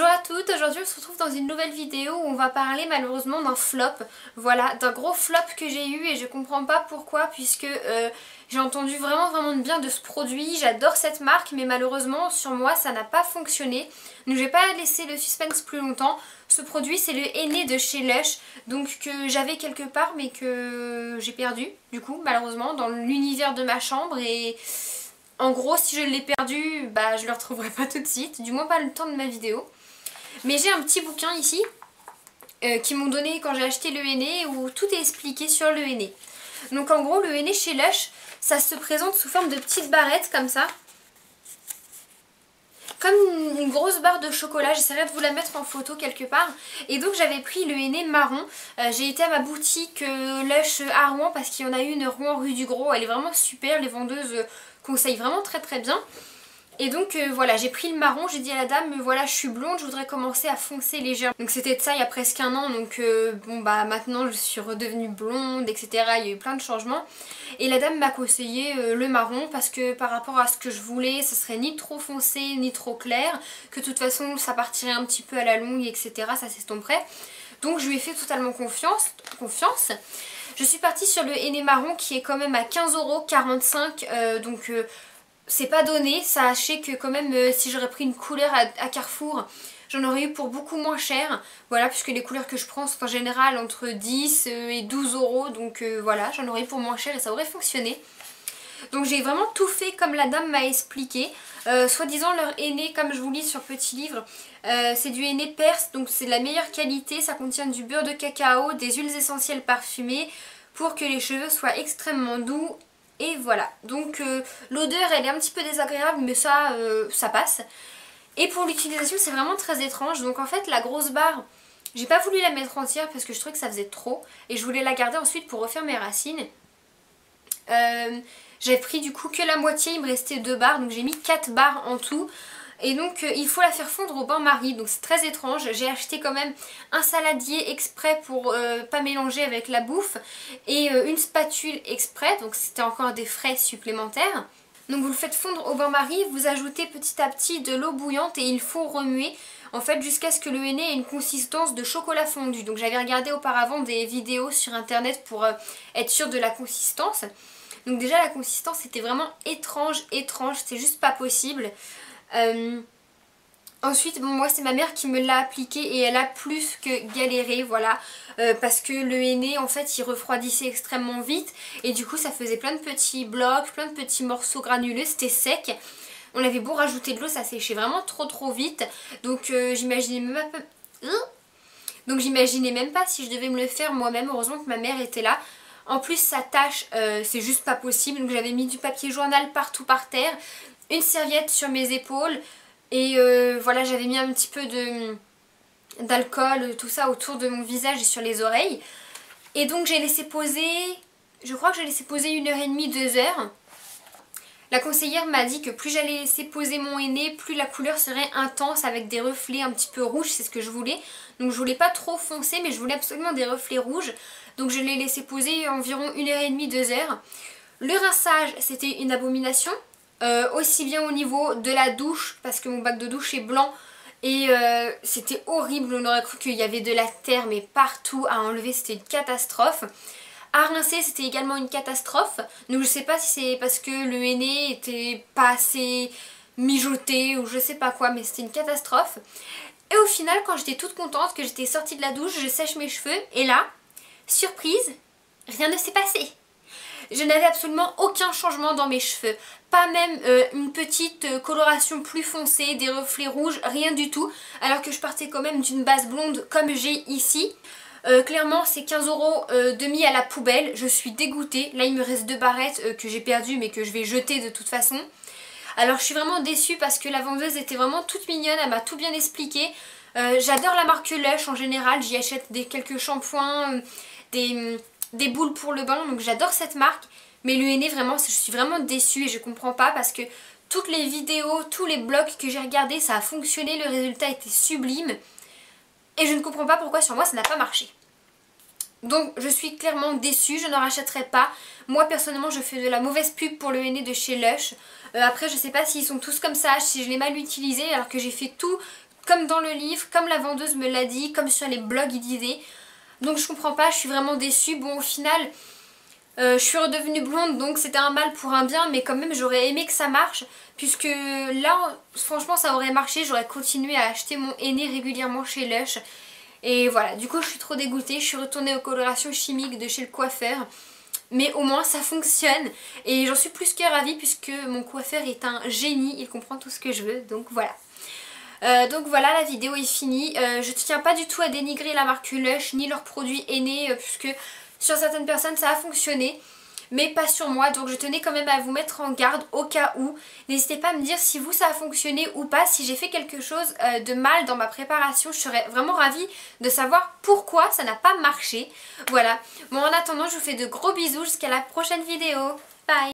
Bonjour à toutes, aujourd'hui on se retrouve dans une nouvelle vidéo où on va parler malheureusement d'un flop, voilà, d'un gros flop que j'ai eu et je comprends pas pourquoi puisque j'ai entendu vraiment de bien de ce produit, j'adore cette marque mais malheureusement sur moi ça n'a pas fonctionné, donc je vais pas laisser le suspense plus longtemps. Ce produit c'est le henné de chez Lush, donc que j'avais quelque part mais que j'ai perdu du coup malheureusement dans l'univers de ma chambre et... En gros, si je l'ai perdu, bah je le retrouverai pas tout de suite, du moins pas le temps de ma vidéo. Mais j'ai un petit bouquin ici qu'ils m'ont donné quand j'ai acheté le henné où tout est expliqué sur le henné. Donc en gros, le henné chez Lush, ça se présente sous forme de petites barrettes comme ça. Comme une grosse barre de chocolat, j'essaierai de vous la mettre en photo quelque part. Et donc j'avais pris le henné marron, j'ai été à ma boutique Lush à Rouen parce qu'il y en a une Rouen rue du Gros, elle est vraiment super, les vendeuses conseillent vraiment très bien. Et donc voilà, j'ai pris le marron, j'ai dit à la dame voilà je suis blonde, je voudrais commencer à foncer légèrement. Donc c'était de ça il y a presque un an, donc bon bah maintenant je suis redevenue blonde etc, il y a eu plein de changements. Et la dame m'a conseillé le marron parce que par rapport à ce que je voulais, ce serait ni trop foncé ni trop clair, que de toute façon ça partirait un petit peu à la longue etc, ça s'estomperait. Donc je lui ai fait totalement confiance. Je suis partie sur le henné marron qui est quand même à 15,45€, donc c'est pas donné, sachez que quand même si j'aurais pris une couleur à Carrefour, j'en aurais eu pour beaucoup moins cher, voilà, puisque les couleurs que je prends sont en général entre 10 et 12€, donc voilà, j'en aurais eu pour moins cher et ça aurait fonctionné. Donc j'ai vraiment tout fait comme la dame m'a expliqué, soi-disant leur henné, comme je vous lis sur Petit Livre, c'est du henné perse, donc c'est de la meilleure qualité, ça contient du beurre de cacao, des huiles essentielles parfumées pour que les cheveux soient extrêmement doux et voilà. Donc l'odeur elle est un petit peu désagréable mais ça, ça passe. Et pour l'utilisation c'est vraiment très étrange, donc en fait la grosse barre, j'ai pas voulu la mettre entière parce que je trouvais que ça faisait trop et je voulais la garder ensuite pour refaire mes racines. J'ai pris du coup que la moitié, il me restait 2 barres, donc j'ai mis 4 barres en tout. Et donc il faut la faire fondre au bain-marie, donc c'est très étrange. J'ai acheté quand même un saladier exprès pour pas mélanger avec la bouffe et une spatule exprès, donc c'était encore des frais supplémentaires. Donc vous le faites fondre au bain-marie, vous ajoutez petit à petit de l'eau bouillante et il faut remuer en fait jusqu'à ce que le henné ait une consistance de chocolat fondu. Donc j'avais regardé auparavant des vidéos sur internet pour être sûre de la consistance. Donc déjà la consistance était vraiment étrange, c'est juste pas possible. Ensuite bon, moi c'est ma mère qui me l'a appliqué et elle a plus que galéré, voilà, parce que le henné en fait il refroidissait extrêmement vite et du coup ça faisait plein de petits blocs, plein de petits morceaux granuleux, c'était sec. On avait beau rajouter de l'eau, ça séchait vraiment trop vite, donc j'imaginais même pas... Donc j'imaginais même pas si je devais me le faire moi-même, heureusement que ma mère était là. En plus sa tâche, c'est juste pas possible, donc j'avais mis du papier journal partout par terre, une serviette sur mes épaules et voilà, j'avais mis un petit peu d'alcool, tout ça autour de mon visage et sur les oreilles. Et donc j'ai laissé poser, je crois que j'ai laissé poser 1h30, 2h. La conseillère m'a dit que plus j'allais laisser poser mon henné, plus la couleur serait intense avec des reflets un petit peu rouges, c'est ce que je voulais. Donc je voulais pas trop foncer mais je voulais absolument des reflets rouges. Donc je l'ai laissé poser environ 1h30, 2h. Le rinçage c'était une abomination, aussi bien au niveau de la douche parce que mon bac de douche est blanc et c'était horrible, on aurait cru qu'il y avait de la terre mais partout, à enlever c'était une catastrophe. À rincer c'était également une catastrophe, donc je sais pas si c'est parce que le henné était pas assez mijoté ou je sais pas quoi, mais c'était une catastrophe. Et au final quand j'étais toute contente que j'étais sortie de la douche, je sèche mes cheveux et là, surprise, rien ne s'est passé. Je n'avais absolument aucun changement dans mes cheveux, pas même une petite coloration plus foncée, des reflets rouges, rien du tout, alors que je partais quand même d'une base blonde comme j'ai ici. Clairement c'est 15,5€ à la poubelle, je suis dégoûtée. Là il me reste 2 barrettes que j'ai perdues mais que je vais jeter de toute façon. Alors je suis vraiment déçue parce que la vendeuse était vraiment toute mignonne, elle m'a tout bien expliqué. J'adore la marque Lush en général, j'y achète quelques shampoings, des boules pour le bain, donc j'adore cette marque. Mais le henné vraiment, je suis vraiment déçue et je comprends pas parce que toutes les vidéos, tous les blogs que j'ai regardés, ça a fonctionné, le résultat était sublime. Et je ne comprends pas pourquoi sur moi ça n'a pas marché. Donc je suis clairement déçue, je n'en rachèterai pas. Moi personnellement je fais de la mauvaise pub pour le henné de chez Lush. Après je sais pas s'ils sont tous comme ça, si je l'ai mal utilisé alors que j'ai fait tout comme dans le livre, comme la vendeuse me l'a dit, comme sur les blogs il disait. Donc je comprends pas, je suis vraiment déçue. Bon, au final, je suis redevenue blonde, donc c'était un mal pour un bien, mais quand même j'aurais aimé que ça marche, puisque là, franchement, ça aurait marché, j'aurais continué à acheter mon henné régulièrement chez Lush. Et voilà, du coup je suis trop dégoûtée, je suis retournée aux colorations chimiques de chez le coiffeur. Mais au moins ça fonctionne et j'en suis plus que ravie puisque mon coiffeur est un génie, il comprend tout ce que je veux, donc voilà. La vidéo est finie. Je tiens pas du tout à dénigrer la marque Lush ni leurs produits henné puisque sur certaines personnes ça a fonctionné, mais pas sur moi, donc je tenais quand même à vous mettre en garde au cas où. N'hésitez pas à me dire si vous ça a fonctionné ou pas, si j'ai fait quelque chose de mal dans ma préparation, je serais vraiment ravie de savoir pourquoi ça n'a pas marché. Voilà, bon en attendant je vous fais de gros bisous jusqu'à la prochaine vidéo, bye.